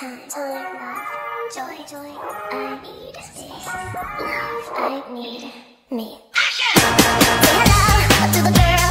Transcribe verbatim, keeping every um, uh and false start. time, time, love, joy, joy. I need space, love. I need me. Hello to the girl.